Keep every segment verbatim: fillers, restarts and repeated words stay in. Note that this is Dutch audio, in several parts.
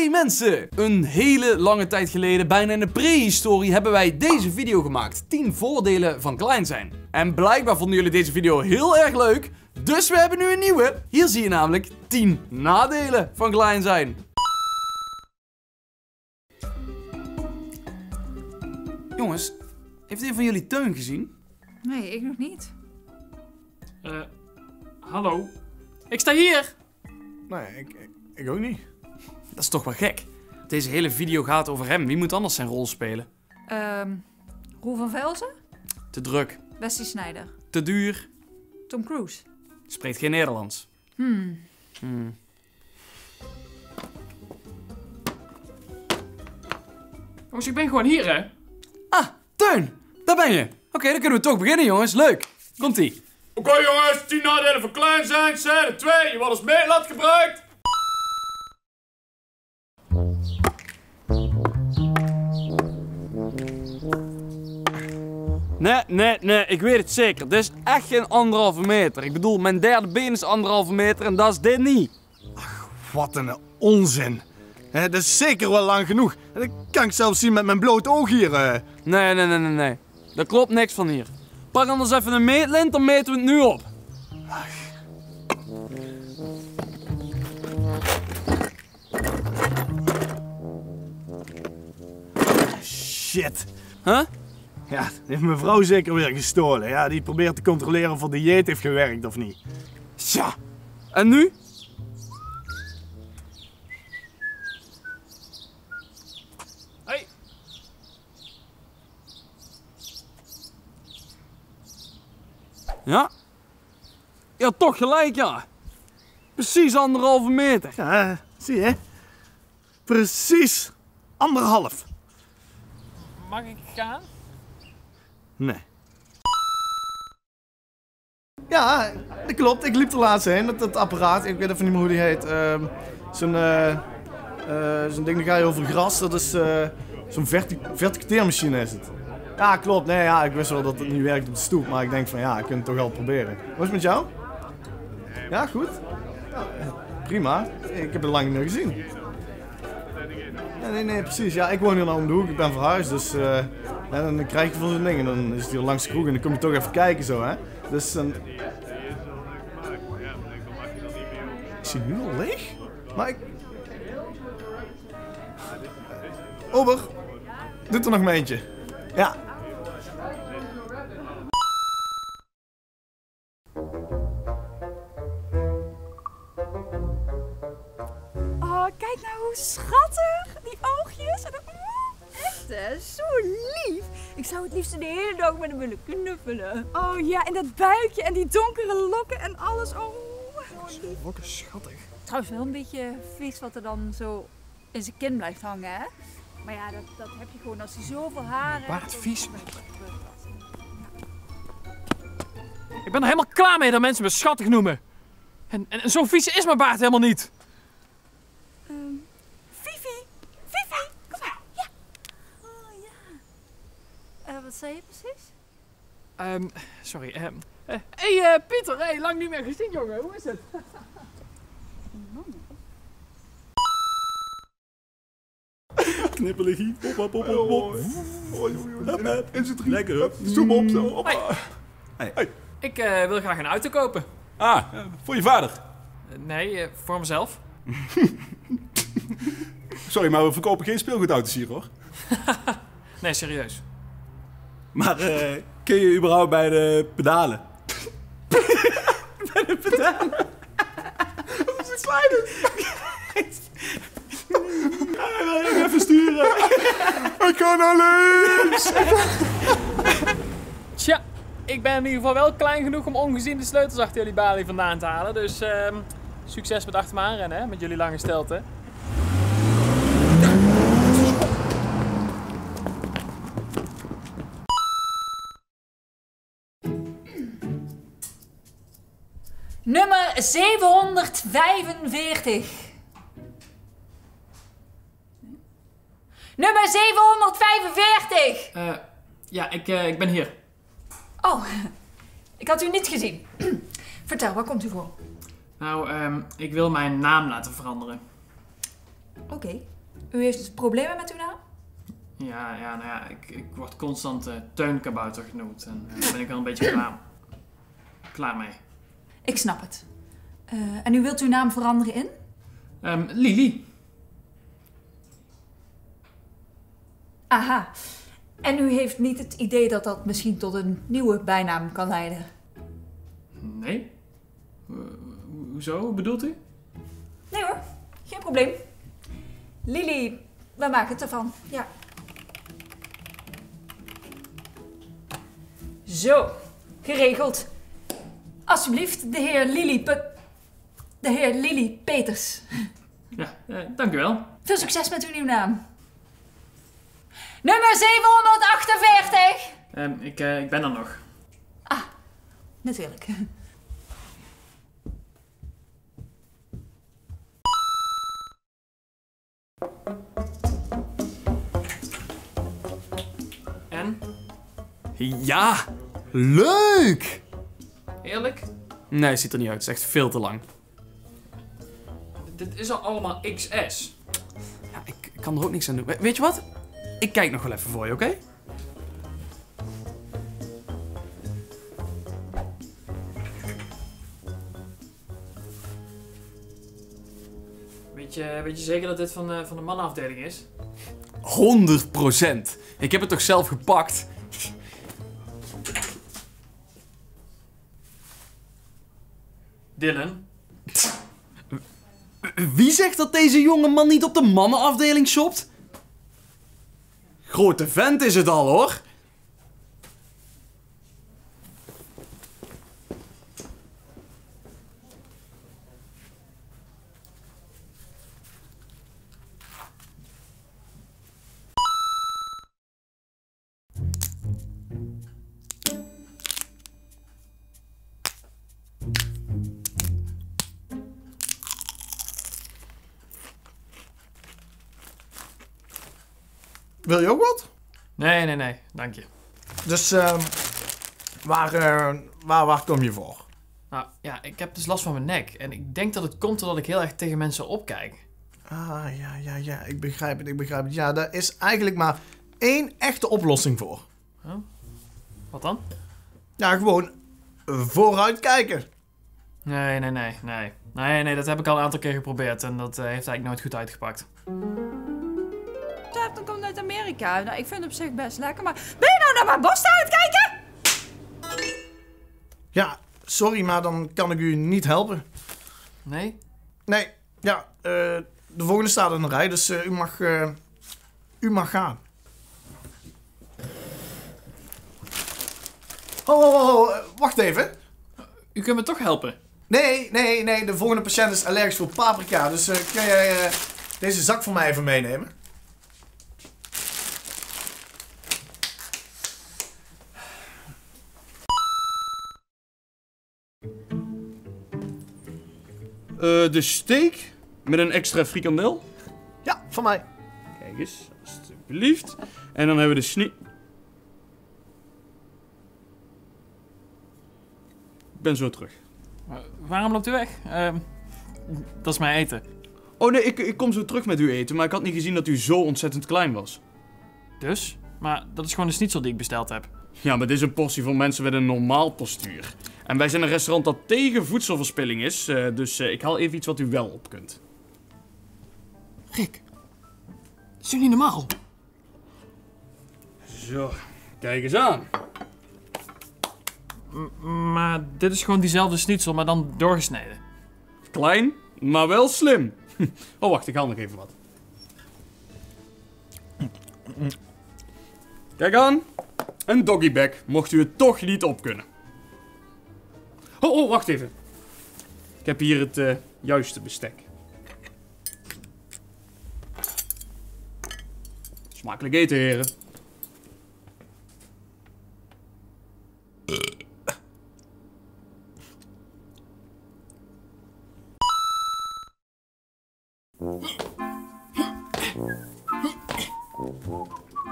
Hey mensen, een hele lange tijd geleden, bijna in de prehistorie, hebben wij deze video gemaakt. tien voordelen van klein zijn. En blijkbaar vonden jullie deze video heel erg leuk, dus we hebben nu een nieuwe. Hier zie je namelijk tien nadelen van klein zijn. Jongens, heeft een van jullie Teun gezien? Nee, ik nog niet. Eh, uh, hallo? Ik sta hier! Nee, ik, ik, ik ook niet. Dat is toch wel gek. Deze hele video gaat over hem. Wie moet anders zijn rol spelen? Ehm, um, Roel van Velzen? Te druk. Bessie Snijder? Te duur. Tom Cruise? Spreekt geen Nederlands. Hmm. Hmm. Jongens, ik ben gewoon hier, hè? Ah, Teun! Daar ben je! Oké, okay, dan kunnen we toch beginnen, jongens. Leuk! Komt-ie. Oké okay, jongens, tien nadelen van klein zijn. Zijde twee, je wordt als meetlat gebruikt. Nee, nee, nee, ik weet het zeker. Dit is echt geen anderhalve meter. Ik bedoel, mijn derde been is anderhalve meter en dat is dit niet. Ach, wat een onzin. He, dat is zeker wel lang genoeg. Dat kan ik zelfs zien met mijn blote oog hier. Uh. Nee, nee, nee, nee, nee. Daar klopt niks van hier. Pak anders even een meetlint, dan meten we het nu op. Ach. Shit. Huh? Ja, dat heeft mijn vrouw zeker weer gestolen. Ja, die probeert te controleren of haar dieet heeft gewerkt of niet. Tja, en nu? Hey. Ja? Ja, toch gelijk, ja. Precies anderhalve meter. Ja, zie je? Precies anderhalf. Mag ik gaan? Nee. Ja, dat klopt. Ik liep er laatst heen met dat apparaat. Ik weet even niet meer hoe die heet. Uh, zo'n uh, uh, zo'n ding, dan ga je over gras. Dat is uh, zo'n verti verticuteermachine is het. Ja, klopt. Nee, ja, ik wist wel dat het niet werkt op de stoep. Maar ik denk van ja, ik kan het toch wel proberen. Hoe is het met jou? Ja, goed? Ja, prima. Ik heb het lang niet meer gezien. Nee, nee, nee, precies. Ja, ik woon hier nou om de hoek. Ik ben verhuisd, dus... Uh, Ja, dan krijg je van zo'n ding en dan is het hier langs de kroeg en dan kom je toch even kijken zo, hè. Dus dan... Is hij nu al leeg? Maar ik... Ober, doet er nog maar eentje. Ja. Oh, kijk nou hoe schattig! Die oogjes en dat... Zo lief. Ik zou het liefst de hele dag met hem willen knuffelen. Oh ja, en dat buikje en die donkere lokken en alles. Oh, lokken schattig. Trouwens wel een beetje vies wat er dan zo in zijn kin blijft hangen, hè? Maar ja, dat, dat heb je gewoon als hij zoveel haren... Baard vies. Ik ben er helemaal klaar mee dat mensen me schattig noemen. En, en, en zo vies is mijn baard helemaal niet. Wat zei je precies? Um, sorry. Hé um, uh, hey, uh, Pieter, hey, lang niet meer gezien jongen, hoe is het? Knippeligie, poppa, poppa, pop. En z'n drie. Lekker, hup. Zoom op, zo. Op. Hey. Hey. Hey. Ik uh, wil graag een auto kopen. Ah, uh, voor je vader? Uh, nee, uh, voor mezelf. Sorry, maar we verkopen geen speelgoedauto's hier hoor. Nee, serieus. Maar uh, kun je überhaupt bij de pedalen? Bij de pedalen? Hoe is het sliden? Ja, even sturen. Ik kan naar links. Tja, ik ben in ieder geval wel klein genoeg om ongezien de sleutels achter jullie balie vandaan te halen. Dus uh, succes met achter me aanrennen, hè? Met jullie lange stelte. Nummer zevenhonderdvijfenveertig. Nummer zevenhonderdvijfenveertig. Uh, ja, ik, uh, ik ben hier. Oh, ik had u niet gezien. Vertel, waar komt u voor? Nou, um, ik wil mijn naam laten veranderen. Oké. Okay. U heeft dus problemen met uw naam? Ja, ja, nou ja, ik, ik word constant uh, tuinkabouter genoemd. En daar uh, ben ik wel een beetje klaar, klaar mee. Ik snap het. Uh, en u wilt uw naam veranderen in? Um, Lili. Aha. En u heeft niet het idee dat dat misschien tot een nieuwe bijnaam kan leiden? Nee. Uh, hoezo bedoelt u? Nee hoor, geen probleem. Lili, we maken het ervan, ja. Zo, geregeld. Alsjeblieft, de heer Lili Pe... de heer Lili Peters. Ja, eh, dank u wel. Veel succes met uw nieuwe naam. Nummer zevenhonderdachtenveertig! Um, ik, uh, ik ben er nog. Ah, natuurlijk. En? Ja, leuk! Eerlijk? Nee, het ziet er niet uit. Het is echt veel te lang. Dit is al allemaal X S. Ja, ik kan er ook niks aan doen. Weet je wat? Ik kijk nog wel even voor je, oké? Okay? Weet je, weet je zeker dat dit van de, van de mannenafdeling is? honderd procent! Ik heb het toch zelf gepakt? Dylan? Wie zegt dat deze jonge man niet op de mannenafdeling shopt? Grote vent is het al, hoor. Wil je ook wat? Nee, nee, nee. Dank je. Dus uh, waar, uh, waar, waar kom je voor? Nou ja, ik heb dus last van mijn nek. En ik denk dat het komt doordat ik heel erg tegen mensen opkijk. Ah, ja, ja, ja. Ik begrijp het, ik begrijp het. Ja, daar is eigenlijk maar één echte oplossing voor. Huh? Wat dan? Ja, gewoon vooruitkijken. Nee, nee, nee, nee. Nee, nee, dat heb ik al een aantal keer geprobeerd. En dat uh, heeft eigenlijk nooit goed uitgepakt. Dan komt het uit Amerika. Nou, ik vind het op zich best lekker, maar... Ben je nou naar mijn borst aan het kijken? Ja, sorry, maar dan kan ik u niet helpen. Nee? Nee, ja. Uh, de volgende staat in de rij, dus uh, u mag... Uh, u mag gaan. Ho, ho, ho, wacht even. U kunt me toch helpen? Nee, nee, nee. De volgende patiënt is allergisch voor paprika, dus uh, kun jij uh, deze zak voor mij even meenemen? Uh, de steak met een extra frikandel. Ja, van mij. Kijk eens, alstublieft. En dan hebben we de snie... Ik ben zo terug. Uh, waarom loopt u weg? Uh, dat is mijn eten. Oh nee, ik, ik kom zo terug met uw eten, maar ik had niet gezien dat u zo ontzettend klein was. Dus? Maar dat is gewoon de schnitzel die ik besteld heb. Ja, maar dit is een portie voor mensen met een normaal postuur. En wij zijn een restaurant dat tegen voedselverspilling is, dus ik haal even iets wat u wel op kunt. Rick, dat is toch niet normaal? Zo, kijk eens aan. M- maar dit is gewoon diezelfde schnitzel, maar dan doorgesneden. Klein, maar wel slim. Oh, wacht, ik haal nog even wat. Kijk aan, een doggybag, mocht u het toch niet op kunnen. Oh, oh, wacht even. Ik heb hier het uh, juiste bestek. Smakelijk eten, heren.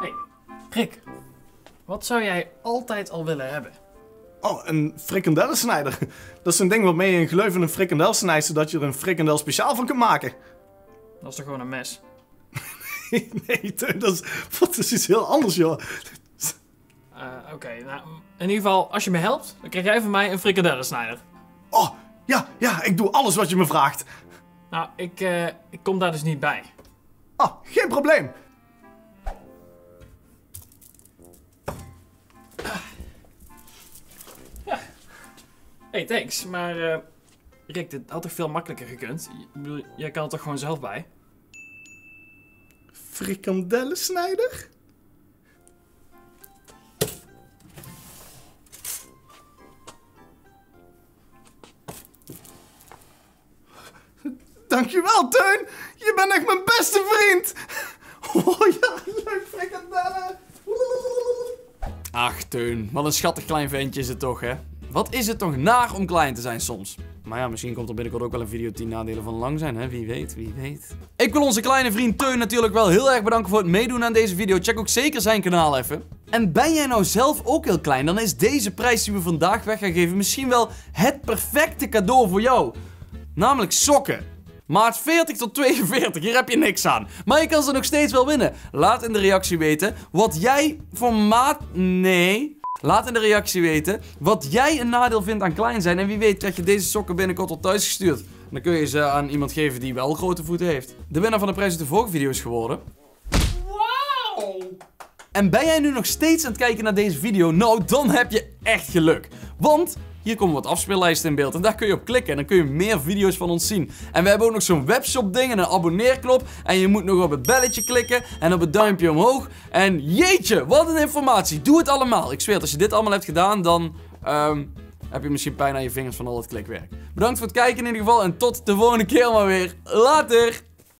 Hey, Rick. Wat zou jij altijd al willen hebben? Oh, een frikandellensnijder. Dat is een ding waarmee je een gleuf in een frikandel snijdt, zodat je er een frikandel speciaal van kunt maken. Dat is toch gewoon een mes? Nee, Teun, dat, dat is iets heel anders, joh. Uh, Oké, okay, nou, in ieder geval, als je me helpt, dan krijg jij van mij een frikandellensnijder. Oh, ja, ja, ik doe alles wat je me vraagt. Nou, ik, uh, ik kom daar dus niet bij. Oh, geen probleem. Ja. Hey, thanks, maar uh, Rick, dit had toch veel makkelijker gekund? Ik bedoel, jij kan er toch gewoon zelf bij? Frikandellensnijder? Dankjewel, Teun! Je bent echt mijn beste vriend! Oh ja, leuk frikandellen! Ach, Teun, wat een schattig klein ventje is het toch, hè? Wat is het toch naar om klein te zijn soms? Maar ja, misschien komt er binnenkort ook wel een video tien nadelen van lang zijn, hè? Wie weet, wie weet. Ik wil onze kleine vriend Teun natuurlijk wel heel erg bedanken voor het meedoen aan deze video. Check ook zeker zijn kanaal even. En ben jij nou zelf ook heel klein, dan is deze prijs die we vandaag weg gaan geven misschien wel het perfecte cadeau voor jou. Namelijk sokken. Maat veertig tot tweeënveertig, hier heb je niks aan. Maar je kan ze nog steeds wel winnen. Laat in de reactie weten wat jij voor maat... Nee. Laat in de reactie weten wat jij een nadeel vindt aan klein zijn. En wie weet krijg je deze sokken binnenkort al thuis gestuurd. Dan kun je ze aan iemand geven die wel grote voeten heeft. De winnaar van de prijs uit de vorige video is geworden. Wauw! En ben jij nu nog steeds aan het kijken naar deze video? Nou, dan heb je echt geluk. Want... hier komen wat afspeellijsten in beeld en daar kun je op klikken en dan kun je meer video's van ons zien. En we hebben ook nog zo'n webshop ding en een abonneerknop. En je moet nog op het belletje klikken en op het duimpje omhoog. En jeetje, wat een informatie. Doe het allemaal. Ik zweer het, als je dit allemaal hebt gedaan, dan um, heb je misschien pijn aan je vingers van al dat klikwerk. Bedankt voor het kijken in ieder geval en tot de volgende keer maar weer. Later!